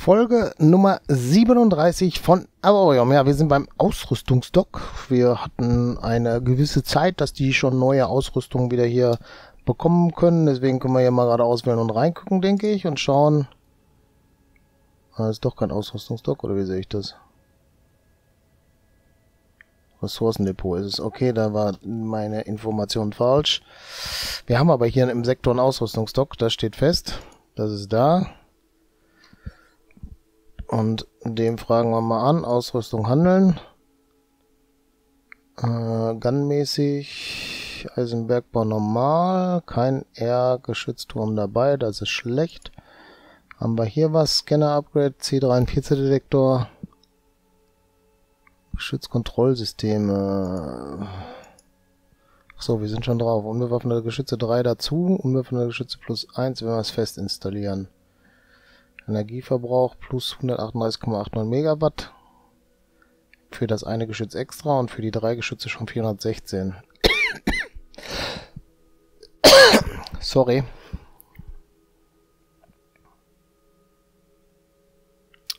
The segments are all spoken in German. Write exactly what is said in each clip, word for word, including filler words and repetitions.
Folge Nummer siebenunddreißig von Avorion. Ja, wir sind beim Ausrüstungsdock. Wir hatten eine gewisse Zeit, dass die schon neue Ausrüstung wieder hier bekommen können. Deswegen können wir hier mal gerade auswählen und reingucken, denke ich, und schauen. Ah, ist doch kein Ausrüstungsdock, oder wie sehe ich das? Ressourcendepot ist es. Okay, da war meine Information falsch. Wir haben aber hier im Sektor einen Ausrüstungsdock, das steht fest. Das ist da. Und dem fragen wir mal an. Ausrüstung handeln. Äh, Gunmäßig. Eisenbergbau normal. Kein R-Geschützturm dabei. Das ist schlecht. Haben wir hier was? Scanner-Upgrade. C dreiundvierzig-Detektor. Geschützkontrollsysteme. Achso, wir sind schon drauf. Unbewaffnete Geschütze drei dazu. Unbewaffnete Geschütze plus eins, wenn wir es fest installieren. Energieverbrauch plus hundertachtunddreißig Komma neunundachtzig Megawatt. Für das eine Geschütz extra und für die drei Geschütze schon vierhundertsechzehn. Sorry.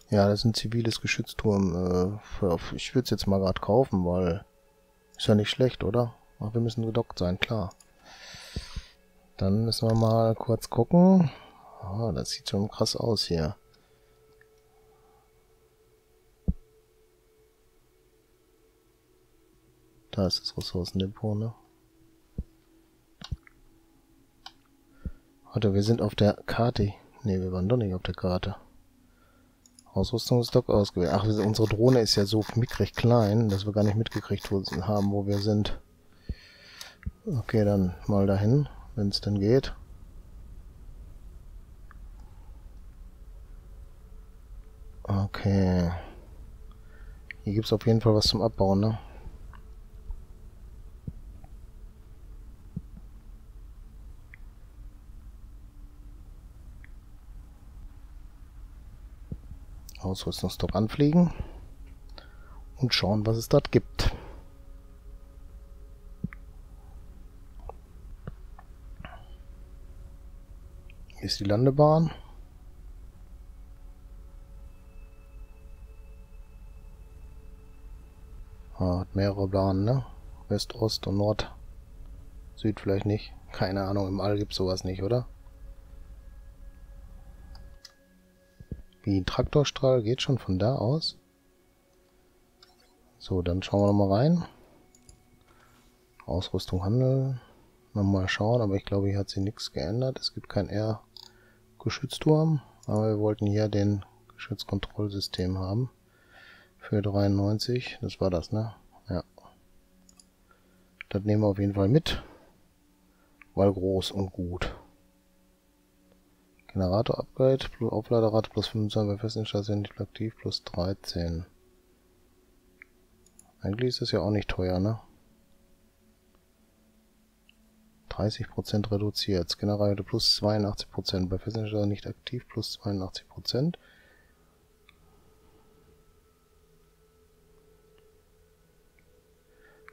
Ja, das ist ein ziviles Geschützturm. Ich würde es jetzt mal gerade kaufen, weil ist ja nicht schlecht, oder? Aber wir müssen gedockt sein, klar. Dann müssen wir mal kurz gucken. Oh, das sieht schon krass aus hier. Da ist das Ressourcendepot, ne? Warte, wir sind auf der Karte. Ne, wir waren doch nicht auf der Karte. Ausrüstungsdock ausgewählt. Ach, unsere Drohne ist ja so mickrig klein, dass wir gar nicht mitgekriegt haben, wo wir sind. Okay, dann mal dahin, wenn es denn geht. Okay. Hier gibt es auf jeden Fall was zum Abbauen, ne? Ausrüstungsdock anfliegen und schauen, was es dort gibt. Hier ist die Landebahn. Ah, hat mehrere Bahnen, ne? West, Ost und Nord. Süd vielleicht nicht. Keine Ahnung, im All gibt es sowas nicht, oder? Wie ein Traktorstrahl geht schon von da aus. So, dann schauen wir nochmal rein. Ausrüstung handeln. Nochmal schauen, aber ich glaube, hier hat sich nichts geändert. Es gibt kein R-Geschützturm, aber wir wollten hier den Geschützkontrollsystem haben. Für dreiundneunzig, das war das, ne? Ja. Das nehmen wir auf jeden Fall mit. Weil groß und gut. Generator-Upgrade, Aufladerate plus fünfundzwanzig bei Festinstallation, nicht aktiv, plus dreizehn. Eigentlich ist das ja auch nicht teuer, ne? dreißig Prozent reduziert. Scannerrate plus zweiundachtzig Prozent bei Festinstallation, nicht aktiv, plus zweiundachtzig Prozent.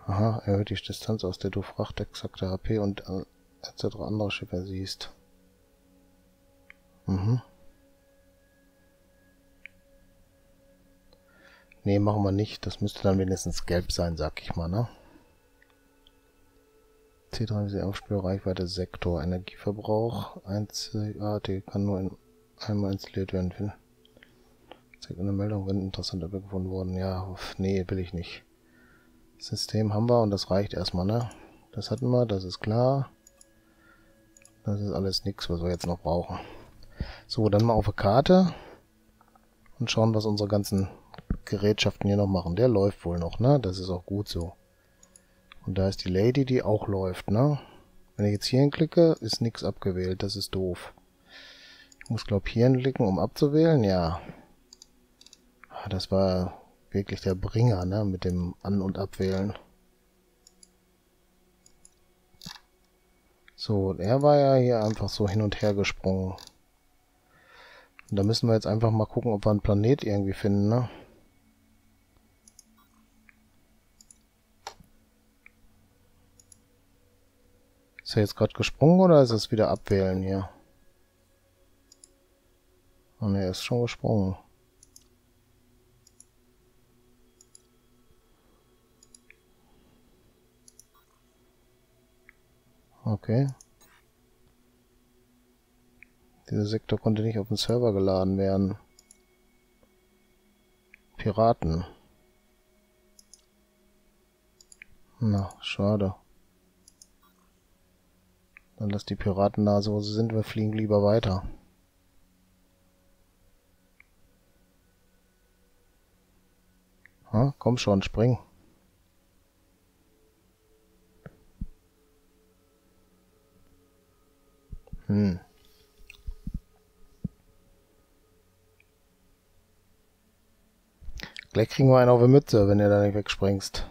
Aha, erhöht die Distanz, aus der du Fracht, exakte H P und äh, et cetera andere Schiffe siehst. Mhm. Ne, machen wir nicht. Das müsste dann wenigstens gelb sein, sag ich mal, ne? C drei Aufspürreichweite Sektor. Energieverbrauch. Einzigartig kann nur in, einmal installiert werden. Zeigt eine Meldung, wenn interessante Böcke gefunden wurden. Ja, nee, will ich nicht. System haben wir und das reicht erstmal, ne? Das hatten wir, das ist klar. Das ist alles nichts, was wir jetzt noch brauchen. So, dann mal auf eine Karte und schauen, was unsere ganzen Gerätschaften hier noch machen. Der läuft wohl noch, ne? Das ist auch gut so. Und da ist die Lady, die auch läuft, ne? Wenn ich jetzt hier hinklicke, ist nichts abgewählt. Das ist doof. Ich muss, glaube ich, hier hinklicken, um abzuwählen. Ja. Das war wirklich der Bringer, ne, mit dem An- und Abwählen. So, er war ja hier einfach so hin und her gesprungen. Und da müssen wir jetzt einfach mal gucken, ob wir einen Planet irgendwie finden, ne? Ist er jetzt gerade gesprungen oder ist es wieder Abwählen hier? Und er ist schon gesprungen. Okay. Dieser Sektor konnte nicht auf den Server geladen werden. Piraten. Na, schade. Dann lass die Piraten da so, wo sie sind. Wir fliegen lieber weiter. Ha, komm schon, spring. Hm. Gleich kriegen wir einen auf die Mütze, wenn du da nicht wegspringst.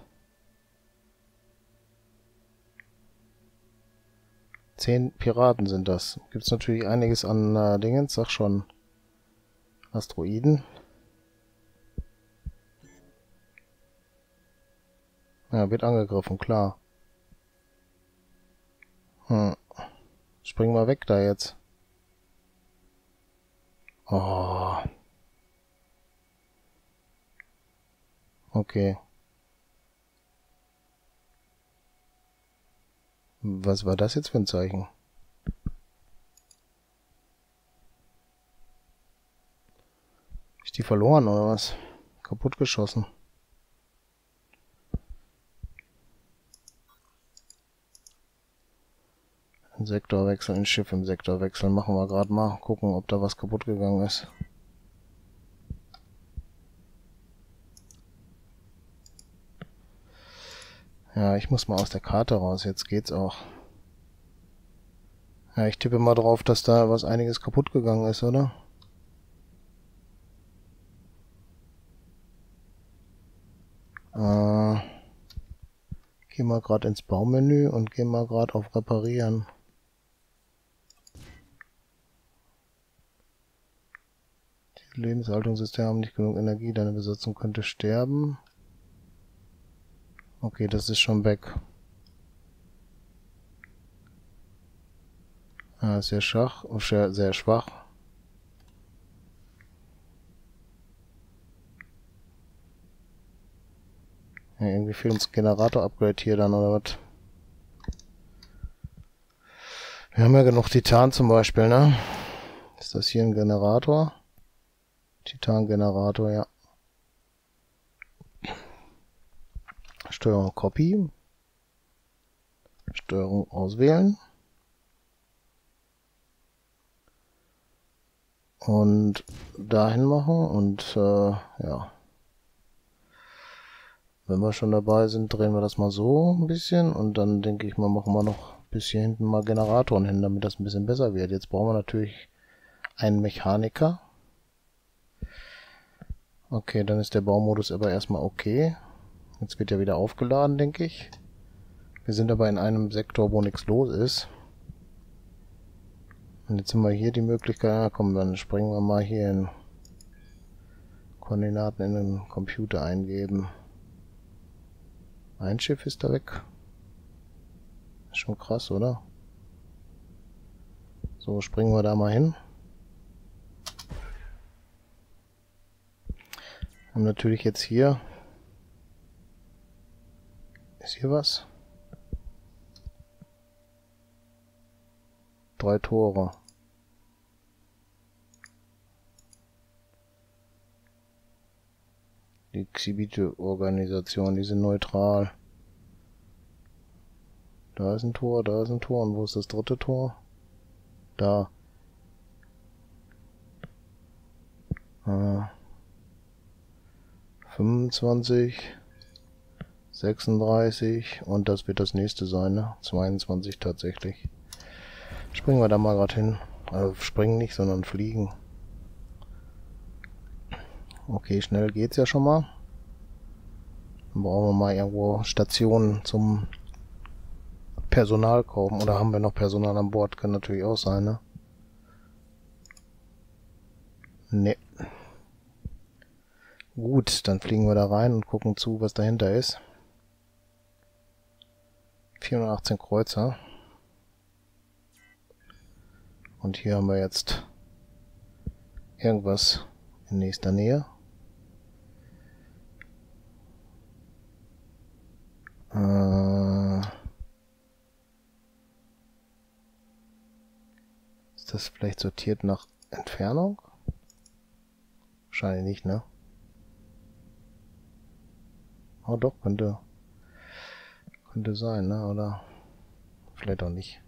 Zehn Piraten sind das. Gibt's natürlich einiges an äh, Dingen, sag schon. Asteroiden. Ja, wird angegriffen, klar. Hm. Spring mal weg da jetzt. Oh. Okay. Was war das jetzt für ein Zeichen? Hab ich die verloren oder was? Kaputt geschossen. Ein Sektorwechsel, ein Schiff im Sektorwechsel. Machen wir gerade mal. Gucken, ob da was kaputt gegangen ist. Ja, ich muss mal aus der Karte raus. Jetzt geht's auch. Ja, ich tippe mal drauf, dass da was einiges kaputt gegangen ist, oder? Äh, geh mal gerade ins Baumenü und geh mal gerade auf Reparieren. Die Lebenshaltungssysteme haben nicht genug Energie. Deine Besatzung könnte sterben. Okay, das ist schon weg. Ah, sehr schwach. Sehr, sehr schwach. Ja, irgendwie fehlt uns Generator-Upgrade hier dann, oder was? Wir haben ja genug Titan zum Beispiel, ne? Ist das hier ein Generator? Titan-Generator, ja. Steuerung Copy, Steuerung auswählen und dahin machen und äh, ja, wenn wir schon dabei sind, drehen wir das mal so ein bisschen und dann denke ich mal, machen wir noch bis hier hinten mal Generatoren hin, damit das ein bisschen besser wird. Jetzt brauchen wir natürlich einen Mechaniker. Okay, dann ist der Baumodus aber erstmal okay. Jetzt wird ja wieder aufgeladen, denke ich. Wir sind aber in einem Sektor, wo nichts los ist. Und jetzt sind wir hier die Möglichkeit... Na komm, dann springen wir mal hier in Koordinaten in den Computer eingeben. Ein Schiff ist da weg. Ist schon krass, oder? So, springen wir da mal hin. Und natürlich jetzt hier... Ist hier was? Drei Tore. Die Xibite-Organisation, die sind neutral. Da ist ein Tor, da ist ein Tor. Und wo ist das dritte Tor? Da. Ah. fünfundzwanzig... sechsunddreißig und das wird das nächste sein, ne? zweiundzwanzig tatsächlich. Springen wir da mal gerade hin. Also springen nicht, sondern fliegen. Okay, schnell geht's ja schon mal. Dann brauchen wir mal irgendwo Stationen zum Personal kaufen. Oder haben wir noch Personal an Bord? Kann natürlich auch sein, ne? Ne. Gut, dann fliegen wir da rein und gucken zu, was dahinter ist. vierhundertachtzehn Kreuzer. Und hier haben wir jetzt irgendwas in nächster Nähe. Äh, ist das vielleicht sortiert nach Entfernung? Wahrscheinlich nicht, ne? Oh doch, könnte, könnte sein, ne? Oder vielleicht auch nicht.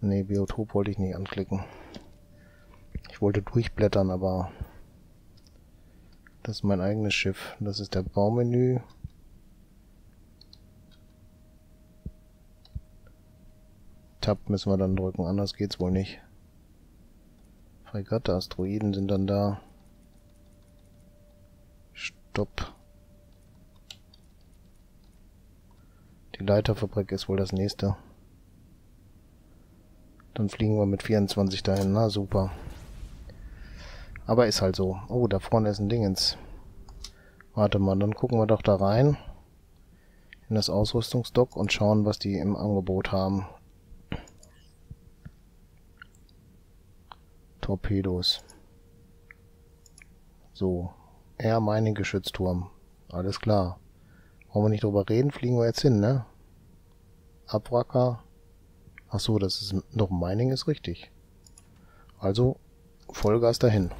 Ne, Biotop wollte ich nicht anklicken. Ich wollte durchblättern, aber das ist mein eigenes Schiff. Das ist der Baumenü. Tab müssen wir dann drücken, anders geht's wohl nicht. Fregatte, Asteroiden sind dann da. Stopp. Die Leiterfabrik ist wohl das nächste. Dann fliegen wir mit vierundzwanzig dahin. Na super. Aber ist halt so. Oh, da vorne ist ein Dingens. Warte mal, dann gucken wir doch da rein. In das Ausrüstungsdock und schauen, was die im Angebot haben. Torpedos. So. Er meine Geschützturm. Alles klar. Wollen wir nicht drüber reden? Fliegen wir jetzt hin, ne? Abwracker. Achso, das ist noch Mining, ist richtig. Also, Vollgas dahin.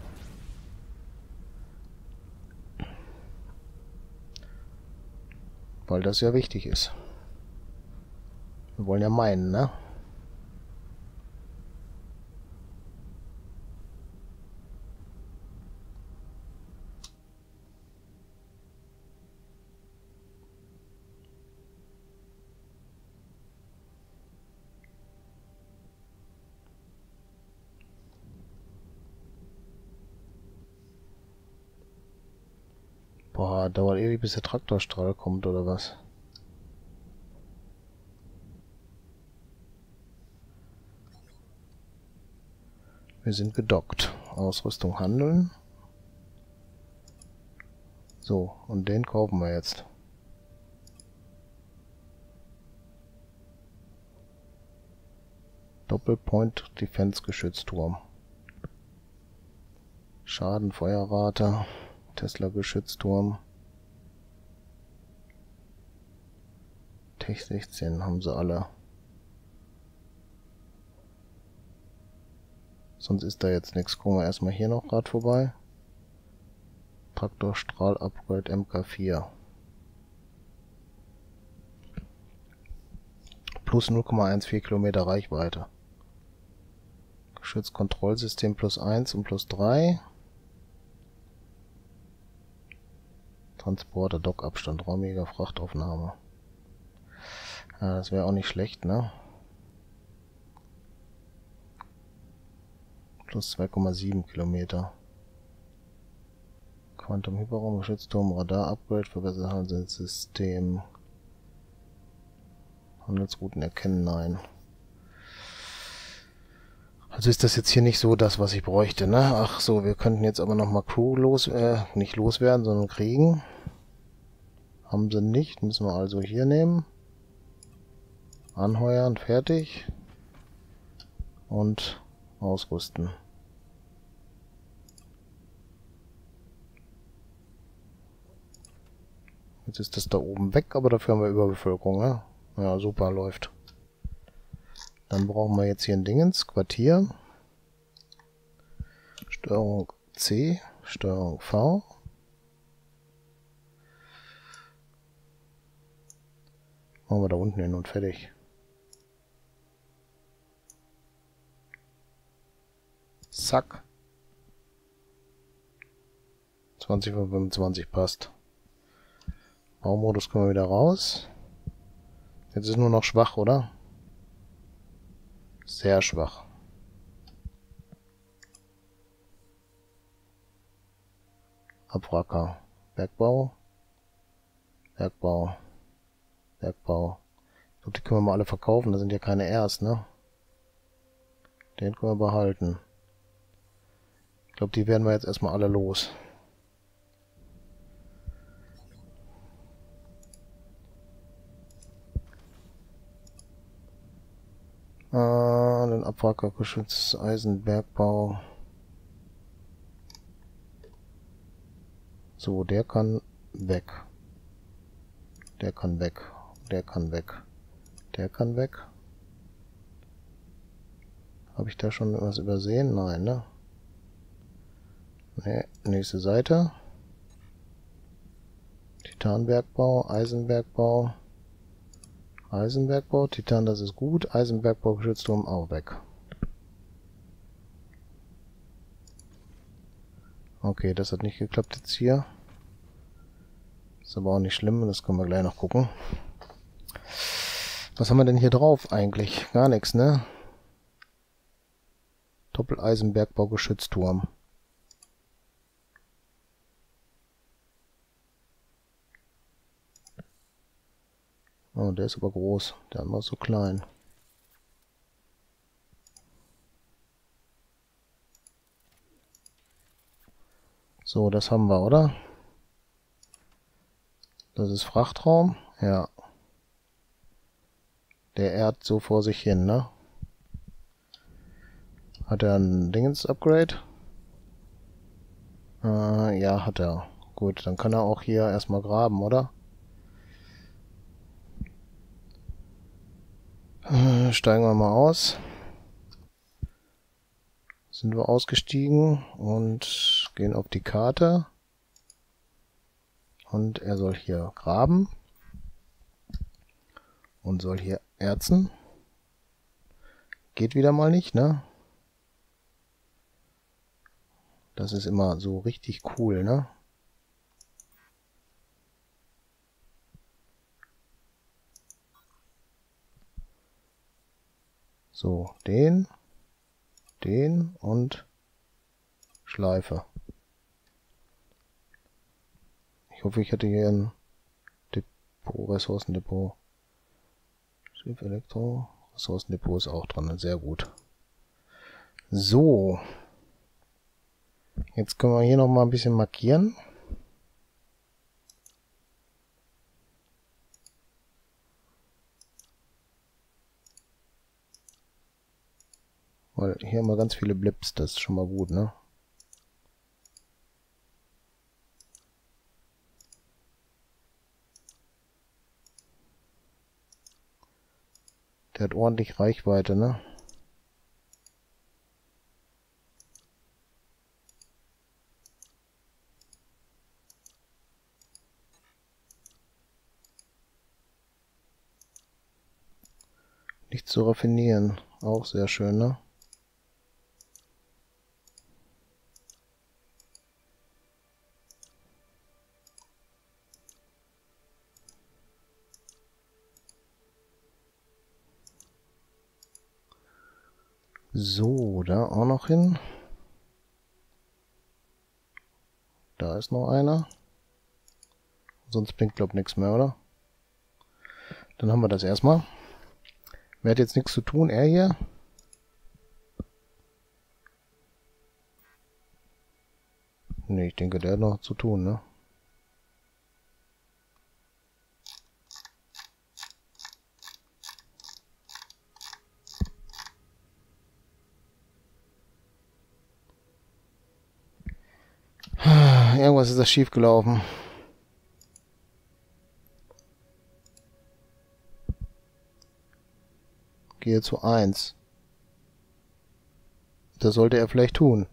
Weil das ja wichtig ist. Wir wollen ja meinen, ne? Boah, dauert ewig, bis der Traktorstrahl kommt, oder was? Wir sind gedockt. Ausrüstung handeln. So, und den kaufen wir jetzt. Doppelpoint Defense Geschützturm. Schaden, Feuerrate. Tesla-Geschützturm. Tech sechzehn haben sie alle. Sonst ist da jetzt nichts. Gucken wir erstmal hier noch gerade vorbei. Traktorstrahl-Upgrade M K vier. Plus null Komma vierzehn Kilometer Reichweite. Geschützkontrollsystem plus eins und plus drei. Transporter, Dockabstand, raumiger Frachtaufnahme. Ja, das wäre auch nicht schlecht, ne? Plus zwei Komma sieben Kilometer. Quantum Hyperraum, Geschützturm, Radar, Upgrade, verbessert Handelssystem. Handelsrouten erkennen, nein. Also ist das jetzt hier nicht so das, was ich bräuchte, ne? Ach so, wir könnten jetzt aber nochmal Crew los, äh, nicht loswerden, sondern kriegen. Haben sie nicht, müssen wir also hier nehmen. Anheuern, fertig. Und ausrüsten. Jetzt ist das da oben weg, aber dafür haben wir Überbevölkerung, ne? Ja, super, läuft. Dann brauchen wir jetzt hier ein Dingens, Quartier. Steuerung C, Steuerung V. Machen wir da unten hin und fertig. Zack. zwanzig von fünfundzwanzig passt. Baumodus können wir wieder raus. Jetzt ist nur noch schwach, oder? Sehr schwach. Abwracker. Bergbau. Bergbau. Bergbau. Ich glaube, die können wir mal alle verkaufen. Da sind ja keine Rs, ne? Den können wir behalten. Ich glaube, die werden wir jetzt erstmal alle los. Ah, den Abwracker, Geschütz, Eisenbergbau. So, der kann weg. Der kann weg. Der kann weg. Der kann weg. Habe ich da schon was übersehen? Nein, ne? Ne, nächste Seite. Titanbergbau, Eisenbergbau. Eisenbergbau, Titan, das ist gut. Eisenbergbau, Geschützturm auch weg. Okay, das hat nicht geklappt jetzt hier. Ist aber auch nicht schlimm, das können wir gleich noch gucken. Was haben wir denn hier drauf eigentlich? Gar nichts, ne? Doppeleisenbergbau, Geschützturm. Oh, der ist aber groß. Der andere ist so klein. So, das haben wir, oder? Das ist Frachtraum? Ja. Der ehrt so vor sich hin, ne? Hat er ein Dingens-Upgrade? Äh, ja, hat er. Gut, dann kann er auch hier erstmal graben, oder? Äh, steigen wir mal aus. Sind wir ausgestiegen und gehen auf die Karte und er soll hier graben und soll hier erzen. Geht wieder mal nicht, ne? Das ist immer so richtig cool, ne? So, den, den und Schleife. Ich hoffe, ich hatte hier ein Depot, Ressourcendepot. Schiff, Elektro, Ressourcendepot ist auch dran, sehr gut. So. Jetzt können wir hier nochmal ein bisschen markieren. Weil hier haben wir ganz viele Blips, das ist schon mal gut, ne? Der hat ordentlich Reichweite, ne? Nicht zu raffinieren. Auch sehr schön, ne? So, da auch noch hin. Da ist noch einer. Sonst blinkt, glaube ich, nichts mehr, oder? Dann haben wir das erstmal. Wer hat jetzt nichts zu tun? Er hier. Ne, ich denke, der hat noch zu tun, ne? Irgendwas ist da schief gelaufen. Gehe zu eins. Das sollte er vielleicht tun.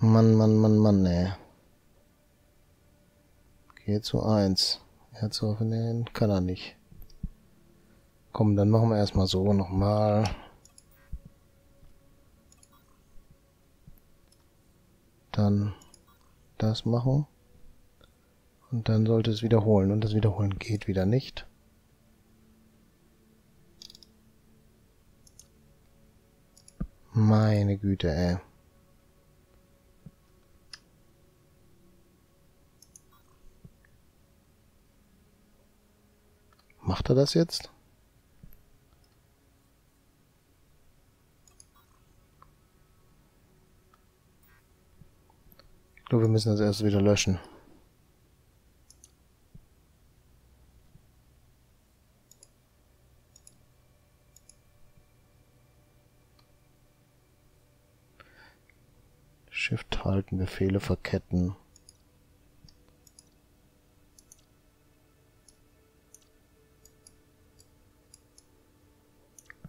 Mann, Mann, Mann, Mann, ne. Gehe zu eins. Er hat so, ne, kann er nicht. Komm, dann machen wir erstmal so nochmal. Dann das machen und dann sollte es wiederholen und das Wiederholen geht wieder nicht. Meine Güte, ey. Macht er das jetzt? Wir müssen das erst wieder löschen. Shift halten, Befehle verketten.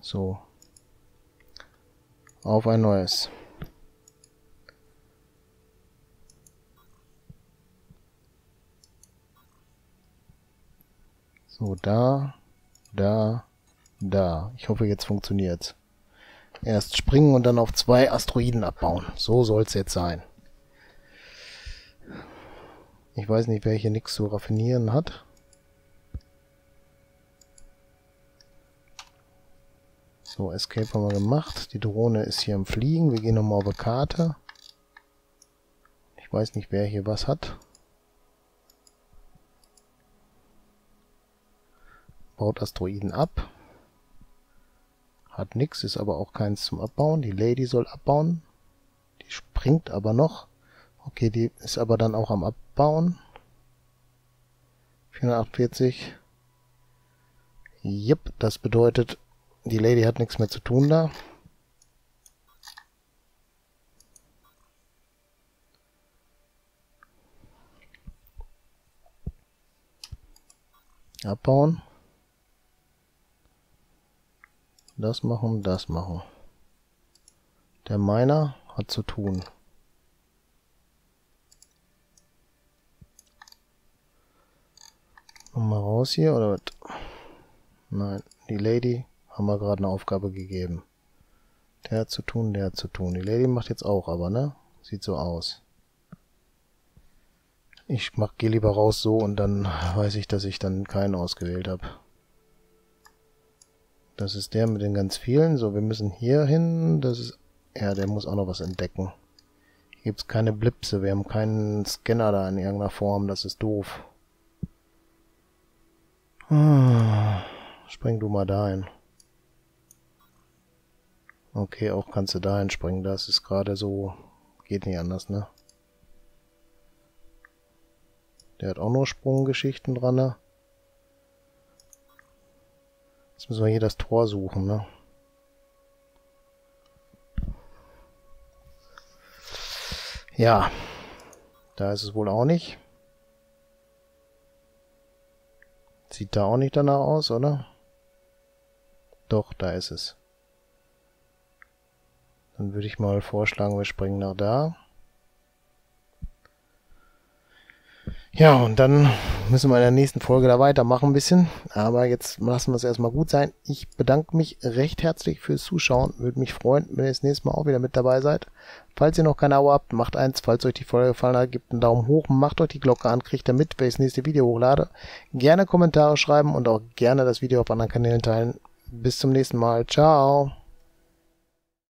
So. Auf ein neues. So, da, da, da. Ich hoffe, jetzt funktioniert's. Erst springen und dann auf zwei Asteroiden abbauen. So soll's jetzt sein. Ich weiß nicht, wer hier nichts zu raffinieren hat. So, Escape haben wir gemacht. Die Drohne ist hier am Fliegen. Wir gehen nochmal auf die Karte. Ich weiß nicht, wer hier was hat. Baut Asteroiden ab. Hat nichts, ist aber auch keins zum Abbauen. Die Lady soll abbauen. Die springt aber noch. Okay, die ist aber dann auch am Abbauen. vierhundertachtundvierzig. Jep, das bedeutet... Die Lady hat nichts mehr zu tun da. Abbauen. Das machen, das machen. Der Miner hat zu tun. Nochmal raus hier, oder was? Nein, die Lady... Haben wir gerade eine Aufgabe gegeben. Der hat zu tun, der hat zu tun. Die Lady macht jetzt auch, aber, ne? Sieht so aus. Ich mach, geh lieber raus so und dann weiß ich, dass ich dann keinen ausgewählt habe. Das ist der mit den ganz vielen. So, wir müssen hier hin. Das ist... Ja, der muss auch noch was entdecken. Hier gibt es keine Blipse. Wir haben keinen Scanner da in irgendeiner Form. Das ist doof. Hm. Spring du mal dahin. Okay, auch kannst du da hinspringen. Das ist gerade so... Geht nicht anders, ne? Der hat auch nur Sprunggeschichten dran, ne? Jetzt müssen wir hier das Tor suchen, ne? Ja. Da ist es wohl auch nicht. Sieht da auch nicht danach aus, oder? Doch, da ist es. Dann würde ich mal vorschlagen, wir springen nach da. Ja, und dann müssen wir in der nächsten Folge da weitermachen ein bisschen. Aber jetzt lassen wir es erstmal gut sein. Ich bedanke mich recht herzlich fürs Zuschauen. Würde mich freuen, wenn ihr das nächste Mal auch wieder mit dabei seid. Falls ihr noch kein Abo habt, macht eins. Falls euch die Folge gefallen hat, gebt einen Daumen hoch, macht euch die Glocke an, kriegt ihr mit, wenn ich das nächste Video hochlade. Gerne Kommentare schreiben und auch gerne das Video auf anderen Kanälen teilen. Bis zum nächsten Mal. Ciao.